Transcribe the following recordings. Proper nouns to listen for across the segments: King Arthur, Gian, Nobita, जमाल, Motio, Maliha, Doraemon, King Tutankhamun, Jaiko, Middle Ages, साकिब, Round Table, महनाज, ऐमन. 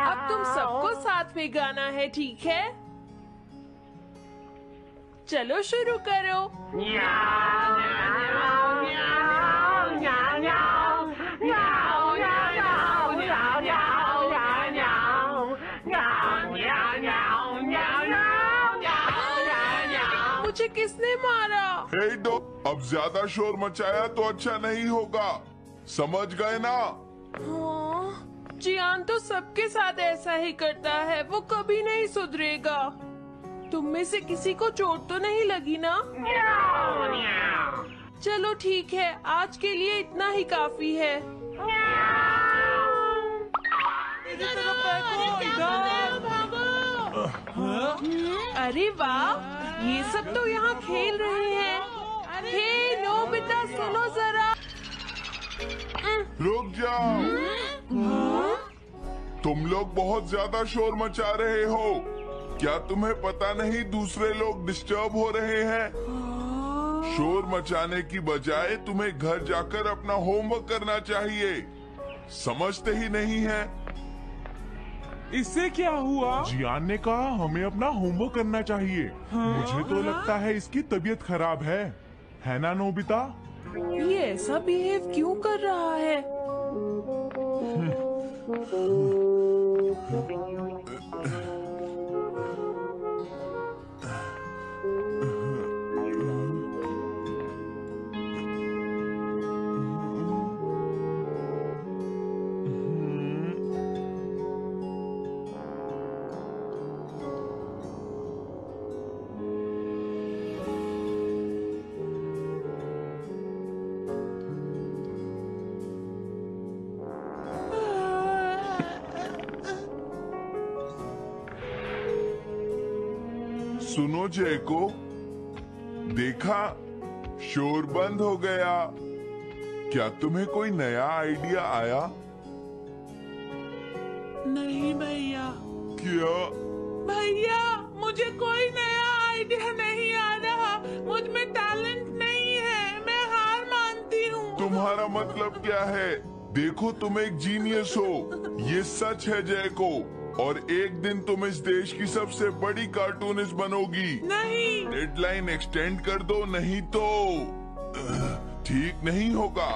अब तुम सबको साथ में गाना है, ठीक है? चलो शुरू करो। मुझे किसने मारा? हे दो, अब ज्यादा शोर मचाया तो अच्छा नहीं होगा, समझ गए ना? जियान तो सबके साथ ऐसा ही करता है, वो कभी नहीं सुधरेगा। तुम में से किसी को चोट तो नहीं लगी ना? चलो ठीक है, आज के लिए इतना ही काफी है। अरे वाह, ये सब तो यहाँ खेल रहे हैं। अरे नोबिता सुनो जरा। रुक जाओ, तुम लोग बहुत ज्यादा शोर मचा रहे हो। क्या तुम्हें पता नहीं दूसरे लोग डिस्टर्ब हो रहे हैं? शोर मचाने की बजाय तुम्हें घर जाकर अपना होमवर्क करना चाहिए, समझते ही नहीं है। इससे क्या हुआ? जियान ने कहा हमें अपना होमवर्क करना चाहिए। मुझे तो लगता है इसकी तबीयत खराब है ना नोबिता? ये ऐसा बिहेव क्यों कर रहा है? सुनो जैको, देखा शोर बंद हो गया। क्या तुम्हें कोई नया आइडिया आया? नहीं भैया। क्या भैया, मुझे कोई नया आइडिया नहीं आ रहा, मुझ में टैलेंट नहीं है, मैं हार मानती हूँ। तुम्हारा मतलब क्या है? देखो तुम एक जीनियस हो, ये सच है जैको, और एक दिन तुम इस देश की सबसे बड़ी कार्टूनिस्ट बनोगी। नहीं, डेडलाइन एक्सटेंड कर दो, नहीं तो ठीक नहीं होगा।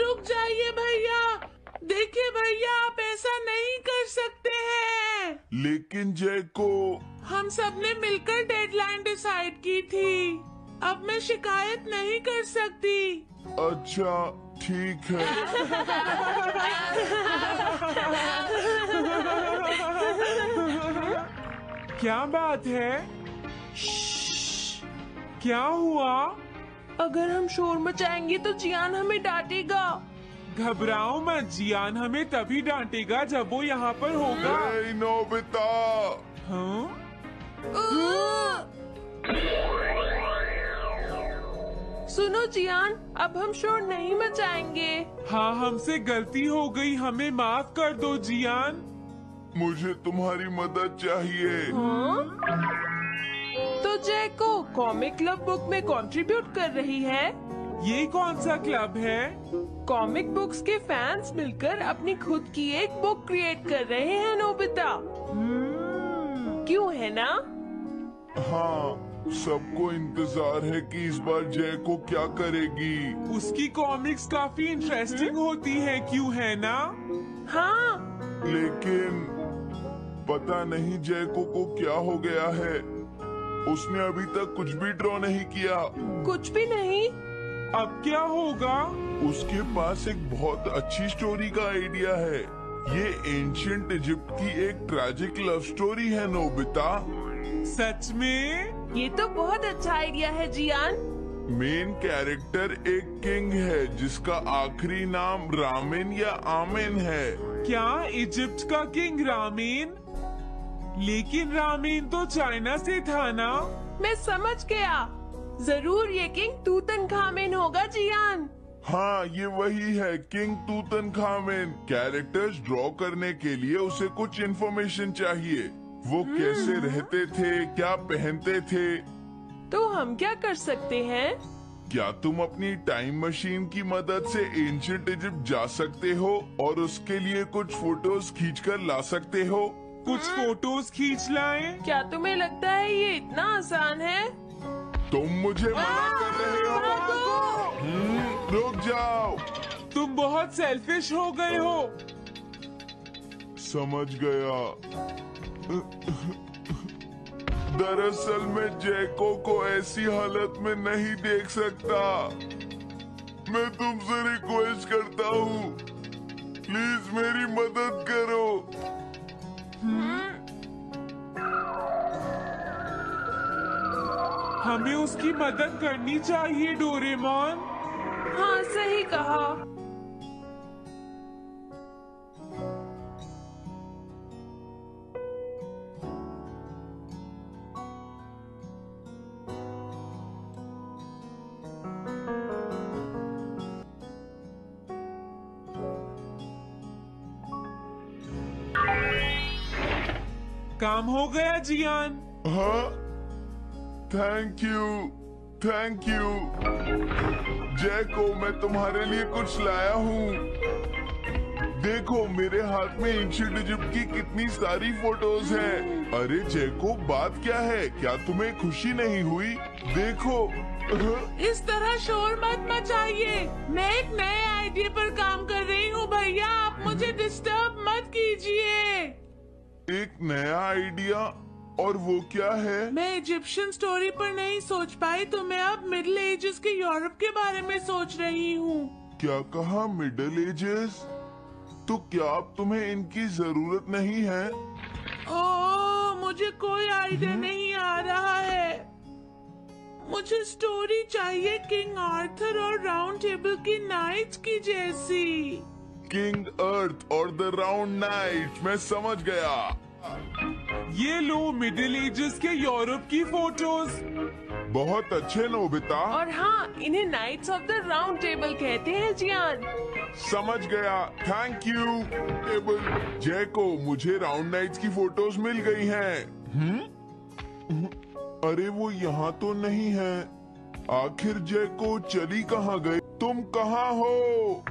रुक जाइए भैया, देखिए भैया, आप ऐसा नहीं कर सकते हैं। लेकिन जैको, हम सब ने मिलकर डेडलाइन डिसाइड की थी, अब मैं शिकायत नहीं कर सकती। अच्छा ठीक है। क्या बात है? क्या हुआ? अगर हम शोर मचाएंगे तो जियान हमें डांटेगा। घबराओ मत, जियान हमें तभी डांटेगा जब वो यहाँ पर होगा। नहीं नोबिता। हाँ? सुनो जियान, अब हम शोर नहीं मचाएंगे। हाँ, हमसे गलती हो गई, हमें माफ कर दो जियान। मुझे तुम्हारी मदद चाहिए। हाँ? तो जैको कॉमिक क्लब बुक में कंट्रीब्यूट कर रही है। ये कौन सा क्लब है? कॉमिक बुक्स के फैंस मिलकर अपनी खुद की एक बुक क्रिएट कर रहे हैं नोबिता। क्यों है ना? हाँ, सबको इंतजार है कि इस बार जैको क्या करेगी। उसकी कॉमिक्स काफी इंटरेस्टिंग होती है, क्यों है ना? हाँ, लेकिन पता नहीं जैको को क्या हो गया है, उसने अभी तक कुछ भी ड्रॉ नहीं किया। कुछ भी नहीं? अब क्या होगा? उसके पास एक बहुत अच्छी स्टोरी का आइडिया है। ये एंशिएंट इजिप्ट की एक ट्रैजिक लव स्टोरी है नोबिता। सच में? ये तो बहुत अच्छा आइडिया है जियान। मेन कैरेक्टर एक किंग है जिसका आखिरी नाम रामेन या आमेन है। क्या इजिप्ट का किंग रामेन? लेकिन रामेन तो चाइना से था ना? मैं समझ गया, जरूर ये किंग तूतनखामेन होगा जियान। हाँ, ये वही है, किंग तूतनखामेन। कैरेक्टर्स ड्रॉ करने के लिए उसे कुछ इन्फॉर्मेशन चाहिए, वो कैसे रहते थे, क्या पहनते थे। तो हम क्या कर सकते हैं? क्या तुम अपनी टाइम मशीन की मदद से एंशिएंट इजिप्ट जा सकते हो और उसके लिए कुछ फोटोज खींचकर ला सकते हो? कुछ फोटोज खींच लाए? क्या तुम्हें लगता है ये इतना आसान है? तुम मुझे मना कर रहे हो। रुक जाओ, तुम बहुत सेल्फिश हो गए हो। समझ गया। दरअसल मैं जैको को ऐसी हालत में नहीं देख सकता। मैं तुमसे रिक्वेस्ट करता हूँ, प्लीज मेरी मदद करो। हमें उसकी मदद करनी चाहिए डोरेमोन। हाँ, सही कहा। काम हो गया जियान। हाँ, thank you thank you. Jaiko, मैं तुम्हारे लिए कुछ लाया हूँ। देखो मेरे हाथ में एंशिएंट इजिप्ट की कितनी सारी फोटोज हैं। अरे जैको, बात क्या है? क्या तुम्हें खुशी नहीं हुई? देखो। इस तरह शोर मत मचाइए, मैं एक नए आइडिया पर काम कर रही हूँ। भैया आप मुझे डिस्टर्ब मत कीजिए। एक नया आइडिया? और वो क्या है? मैं इजिप्शियन स्टोरी पर नहीं सोच पाई तो मैं अब मिडिल एजेस के यूरोप के बारे में सोच रही हूँ। क्या कहा? Middle ages? तो क्या अब तुम्हें इनकी जरूरत नहीं है? ओह, मुझे कोई आइडिया नहीं आ रहा है। मुझे स्टोरी चाहिए किंग आर्थर और राउंड टेबल की नाइट्स की जैसी। किंग अर्थ और द राउंड नाइट, मैं समझ गया। ये लो मिडिल एजेस के यूरोप की फोटोज। बहुत अच्छे नोबिता। और हाँ, इन्हें knights of the round table कहते हैं जियान। समझ गया, थैंक यू टेबल। जैको, मुझे राउंड नाइट्स की फोटोज मिल गई हैं। अरे वो यहाँ तो नहीं है। आखिर जैको चली कहाँ गई? तुम कहाँ हो?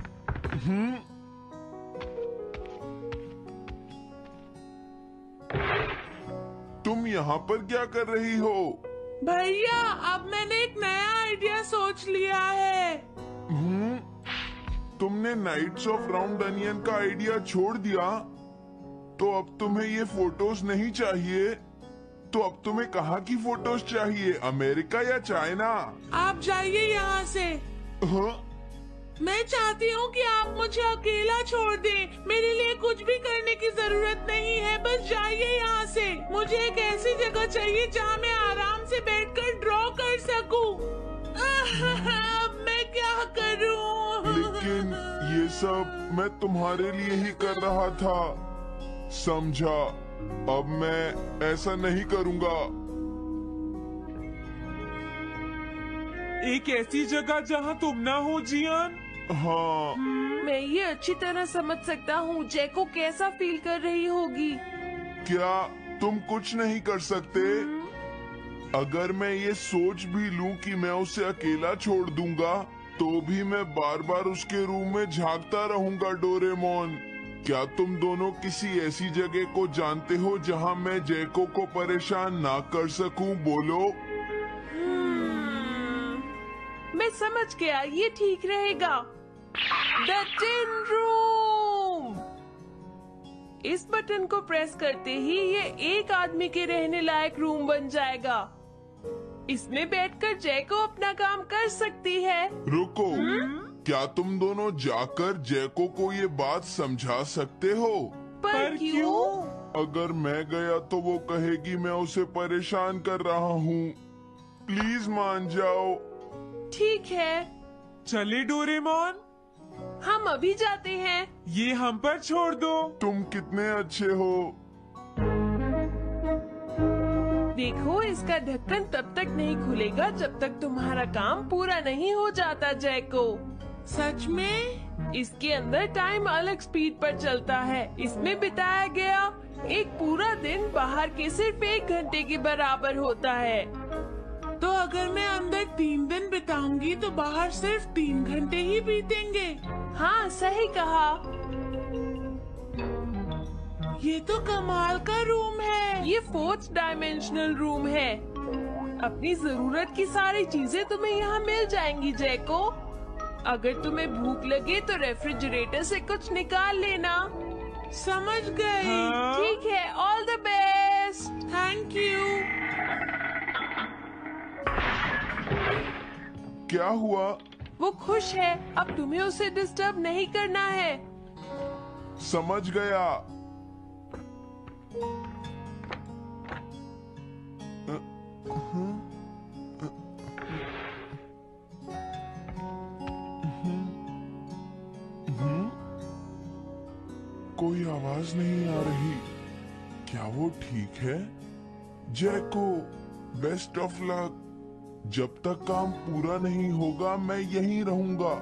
तुम यहाँ पर क्या कर रही हो? भैया अब मैंने एक नया आइडिया सोच लिया है। तुमने नाइट्स ऑफ राउंड अनियन का आइडिया छोड़ दिया? तो अब तुम्हें ये फोटोज नहीं चाहिए? तो अब तुम्हें कहाँ की फोटोज चाहिए, अमेरिका या चाइना? आप जाइए यहाँ से। हाँ? मैं चाहती हूँ कि आप मुझे अकेला छोड़ दें। मेरे लिए कुछ भी करने की जरूरत नहीं है, बस जाइए यहाँ से। मुझे एक ऐसी जगह चाहिए जहाँ मैं आराम से बैठकर ड्रॉ कर सकूं। अब मैं क्या करूँ? लेकिन ये सब मैं तुम्हारे लिए ही कर रहा था, समझा? अब मैं ऐसा नहीं करूँगा। एक ऐसी जगह जहाँ तुम ना हो जियान। हाँ, मैं ये अच्छी तरह समझ सकता हूँ जैको कैसा फील कर रही होगी। क्या तुम कुछ नहीं कर सकते? अगर मैं ये सोच भी लूँ कि मैं उसे अकेला छोड़ दूंगा तो भी मैं बार बार उसके रूम में झांकता रहूंगा डोरेमोन। क्या तुम दोनों किसी ऐसी जगह को जानते हो जहाँ मैं जैको को परेशान ना कर सकूँ? बोलो। मैं समझ गया, ये ठीक रहेगा। The tin room. इस बटन को प्रेस करते ही ये एक आदमी के रहने लायक रूम बन जाएगा। इसमें बैठकर जैको अपना काम कर सकती है। रुको। क्या तुम दोनों जाकर जैको को ये बात समझा सकते हो? पर क्यों? अगर मैं गया तो वो कहेगी मैं उसे परेशान कर रहा हूँ। प्लीज मान जाओ। ठीक है, चले डोरेमोन, हम अभी जाते हैं। ये हम पर छोड़ दो। तुम कितने अच्छे हो। देखो, इसका ढक्कन तब तक नहीं खुलेगा जब तक तुम्हारा काम पूरा नहीं हो जाता जैको। सच में? इसके अंदर टाइम अलग स्पीड पर चलता है। इसमें बिताया गया एक पूरा दिन बाहर के सिर्फ 1 घंटे के बराबर होता है। तो अगर मैं अंदर 3 दिन बिताऊंगी तो बाहर सिर्फ 3 घंटे ही बीतेंगे। हाँ सही कहा। ये तो कमाल का रूम है। ये 4th डायमेंशनल रूम है। अपनी जरूरत की सारी चीजें तुम्हें यहाँ मिल जाएंगी जैको। अगर तुम्हें भूख लगे तो रेफ्रिजरेटर से कुछ निकाल लेना। समझ गई। हाँ। ठीक है, all the best. Thank you. क्या हुआ? वो खुश है, अब तुम्हें उसे डिस्टर्ब नहीं करना है। समझ गया। कोई आवाज नहीं आ रही। क्या वो ठीक है? Jaiko best of luck. जब तक काम पूरा नहीं होगा मैं यहीं रहूंगा।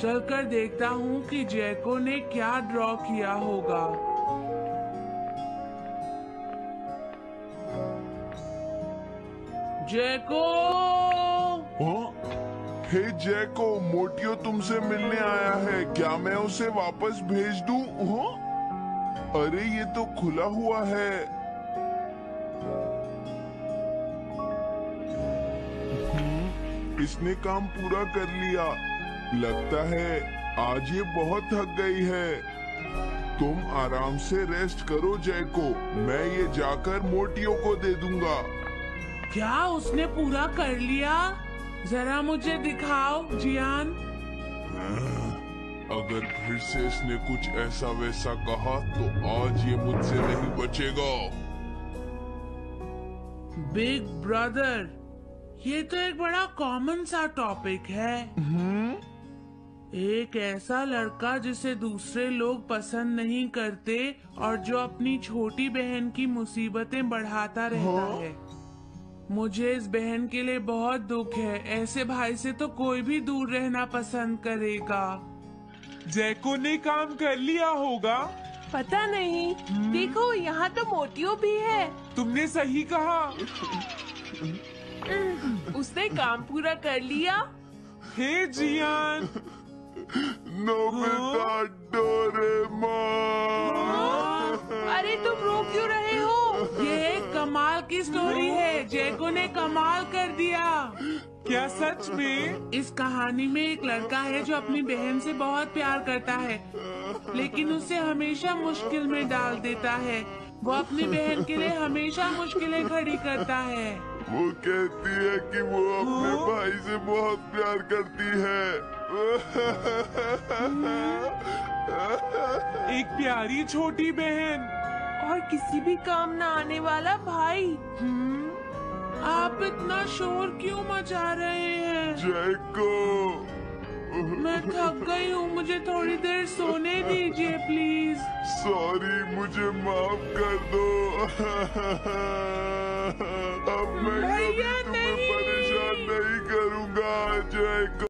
चलकर देखता हूँ कि जैको ने क्या ड्रॉ किया होगा। जैको! हे जैको, मोटियो तुमसे मिलने आया है। क्या मैं उसे वापस भेज दूँ? अरे ये तो खुला हुआ है। इसने काम पूरा कर लिया। लगता है आज ये बहुत थक गई है। तुम आराम से रेस्ट करो जैको, मैं ये जाकर मोटियो को दे दूंगा। क्या उसने पूरा कर लिया? जरा मुझे दिखाओ जियान। अगर फिर से इसने कुछ ऐसा वैसा कहा तो आज ये मुझसे नहीं बचेगा। बिग ब्रदर, ये तो एक बड़ा कॉमन सा टॉपिक है। एक ऐसा लड़का जिसे दूसरे लोग पसंद नहीं करते और जो अपनी छोटी बहन की मुसीबतें बढ़ाता रहता है। मुझे इस बहन के लिए बहुत दुख है। ऐसे भाई से तो कोई भी दूर रहना पसंद करेगा। जैको ने काम कर लिया होगा। पता नहीं। देखो यहाँ तो मोटियो भी है। तुमने सही कहा। उसने काम पूरा कर लिया। Hey Gian. Nobita, Doraemon. अरे तुम रो क्यों रहे हो? ये एक कमाल की स्टोरी है। जैको ने कमाल कर दिया। क्या सच में? इस कहानी में एक लड़का है जो अपनी बहन से बहुत प्यार करता है, लेकिन उसे हमेशा मुश्किल में डाल देता है। वो अपनी बहन के लिए हमेशा मुश्किलें खड़ी करता है। वो कहती है कि वो अपने भाई से बहुत प्यार करती है। एक प्यारी छोटी बहन और किसी भी काम न आने वाला भाई। आप इतना शोर क्यों मचा रहे हैं? जैको, मैं थक गई हूँ, मुझे थोड़ी देर सोने दीजिए प्लीज। सॉरी, मुझे माफ कर दो। अब मैं कभी तुम्हें परेशान नहीं करूँगा जैको।